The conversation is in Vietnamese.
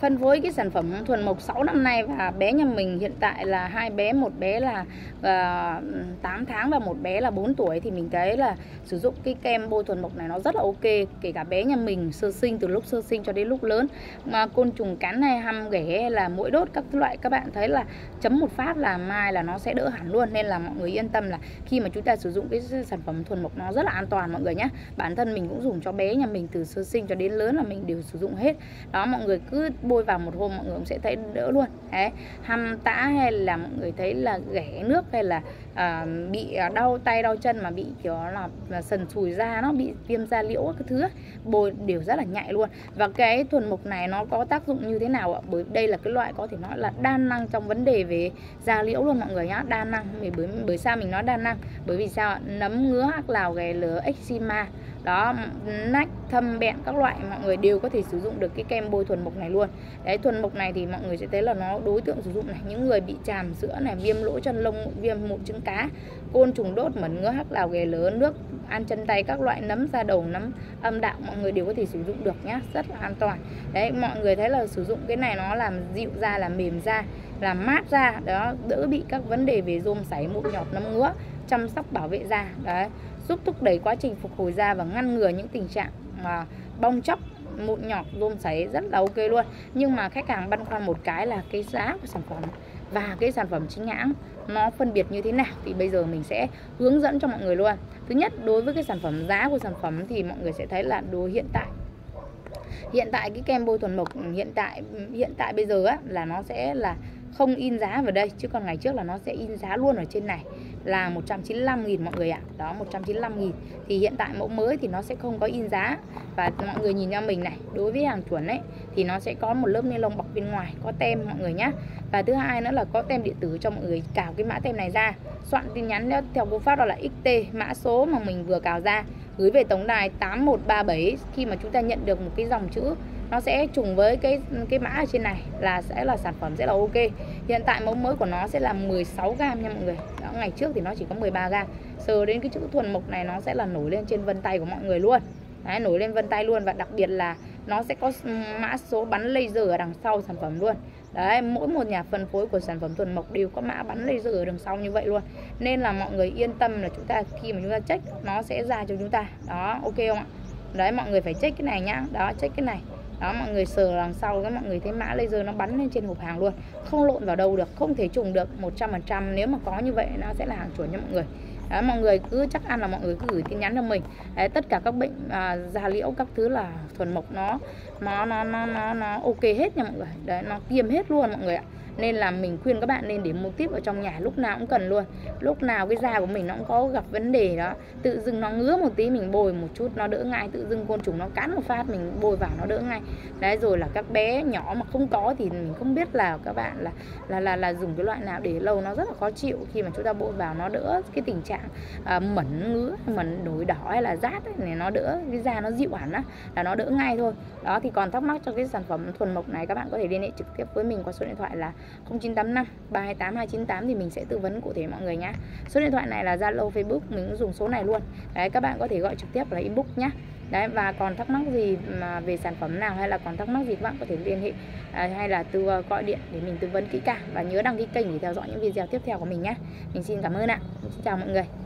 phân phối cái sản phẩm Thuần Mộc 6 năm nay, và bé nhà mình hiện tại là hai bé, một bé là 8 tháng và một bé là 4 tuổi. Thì mình thấy là sử dụng cái kem bôi Thuần Mộc này nó rất là ok, kể cả bé nhà mình sơ sinh, từ lúc sơ sinh cho đến lúc lớn, mà côn trùng cắn hay hăm ghẻ hay là muỗi đốt các loại, các bạn thấy là chấm một phát là mai là nó sẽ đỡ hẳn luôn. Nên là mọi người yên tâm là khi mà chúng ta sử dụng cái sản phẩm Thuần Mộc nó rất là an toàn mọi người nhé. Bản thân mình cũng dùng cho bé nhà mình từ sơ sinh cho đến lớn là mình đều sử dụng hết. Đó, mọi người cứ bôi vào một hôm mọi người cũng sẽ thấy đỡ luôn. Đấy, hăm tã hay là mọi người thấy là ghẻ nước hay là bị đau tay đau chân mà bị kiểu là sần sùi da, nó bị viêm da liễu các thứ, bôi đều rất là nhạy luôn. Và cái Thuần Mộc này nó có tác dụng như thế nào ạ? Bởi đây là cái loại có thể nói là đa năng trong vấn đề về da liễu luôn mọi người nhá. Đa năng, bởi sao mình nói đa năng? Bởi vì sao ạ? Nấm ngứa, hắc lào, ghẻ lứa, eczema, đó, nách, thâm bẹn các loại, mọi người đều có thể sử dụng được cái kem bôi Thuần Mộc này luôn. Đấy, Thuần Mộc này thì mọi người sẽ thấy là nó đối tượng sử dụng này, những người bị tràm sữa này, viêm lỗ chân lông, viêm mụn trứng cá, côn trùng đốt, mẩn ngứa, hắc lào, ghẻ lớn, nước ăn chân tay các loại, nấm da đầu, nấm âm đạo, mọi người đều có thể sử dụng được nhá, rất là an toàn. Đấy, mọi người thấy là sử dụng cái này nó làm dịu da, làm mềm da, làm mát da, đó, đỡ bị các vấn đề về rôm sảy, mụn nhọt, nấm ngứa, chăm sóc bảo vệ da. Đấy, giúp thúc đẩy quá trình phục hồi da và ngăn ngừa những tình trạng mà bong tróc, mụn nhọt, rôm sấy, rất là ok luôn. Nhưng mà khách hàng băn khoăn một cái là cái giá của sản phẩm và cái sản phẩm chính hãng nó phân biệt như thế nào, thì bây giờ mình sẽ hướng dẫn cho mọi người luôn. Thứ nhất, đối với cái sản phẩm, giá của sản phẩm thì mọi người sẽ thấy là đồ hiện tại cái kem bôi Thuần Mộc hiện tại bây giờ á, là nó sẽ là không in giá vào đây, chứ còn ngày trước là nó sẽ in giá luôn ở trên này là 195.000 mọi người ạ. Đó, 195.000. Thì hiện tại mẫu mới thì nó sẽ không có in giá. Và mọi người nhìn cho mình này, đối với hàng chuẩn ấy thì nó sẽ có một lớp ni lông bọc bên ngoài, có tem mọi người nhá. Và thứ hai nữa là có tem điện tử cho mọi người cào cái mã tem này ra, soạn tin nhắn theo cú pháp đó là XT, mã số mà mình vừa cào ra, gửi về tổng đài 8137. Khi mà chúng ta nhận được một cái dòng chữ nó sẽ trùng với cái mã ở trên này là sẽ là sản phẩm, sẽ là ok. Hiện tại mẫu mới của nó sẽ là 16g nha mọi người. Đó, ngày trước thì nó chỉ có 13g. Sờ đến cái chữ Thuần Mộc này nó sẽ là nổi lên trên vân tay của mọi người luôn. Đấy, nổi lên vân tay luôn, và đặc biệt là nó sẽ có mã số bắn laser ở đằng sau sản phẩm luôn. Đấy, mỗi một nhà phân phối của sản phẩm Thuần Mộc đều có mã bắn laser ở đằng sau như vậy luôn. Nên là mọi người yên tâm là chúng ta khi mà chúng ta check nó sẽ ra cho chúng ta. Đó, ok không ạ? Đấy, mọi người phải check cái này nhá. Đó, check cái này. Đó, mọi người sờ đằng sau các mọi người thấy mã laser nó bắn lên trên hộp hàng luôn, không lộn vào đâu được, không thể trùng được 100%. Nếu mà có như vậy nó sẽ là hàng chuẩn nha mọi người. Đó, mọi người cứ chắc ăn là mọi người cứ gửi tin nhắn cho mình. Đấy, tất cả các bệnh da liễu các thứ là Thuần Mộc nó ok hết nha mọi người. Đấy, nó kiêm hết luôn mọi người ạ. Nên là mình khuyên các bạn nên để một tiếp ở trong nhà, lúc nào cũng cần luôn. Lúc nào cái da của mình nó cũng có gặp vấn đề đó, tự dưng nó ngứa một tí mình bồi một chút nó đỡ ngay, tự dưng côn trùng nó cắn một phát mình bồi vào nó đỡ ngay. Đấy, rồi là các bé nhỏ mà không có thì mình không biết là các bạn là dùng cái loại nào để lâu nó rất là khó chịu. Khi mà chúng ta bôi vào nó đỡ cái tình trạng mẩn ngứa, mẩn nổi đỏ hay là rát ấy, này nó đỡ, cái da nó dịu hẳn á, là nó đỡ ngay thôi. Đó, thì còn thắc mắc cho cái sản phẩm Thuần Mộc này các bạn có thể liên hệ trực tiếp với mình qua số điện thoại là 0985 328 298 thì mình sẽ tư vấn cụ thể mọi người nhá. Số điện thoại này là Zalo, Facebook, mình cũng dùng số này luôn. Đấy, các bạn có thể gọi trực tiếp là inbox nhá. Đấy, và còn thắc mắc gì mà về sản phẩm nào hay là còn thắc mắc gì các bạn có thể liên hệ hay là gọi điện để mình tư vấn kỹ càng. Và nhớ đăng ký kênh để theo dõi những video tiếp theo của mình nhé. Mình xin cảm ơn ạ. Xin chào mọi người.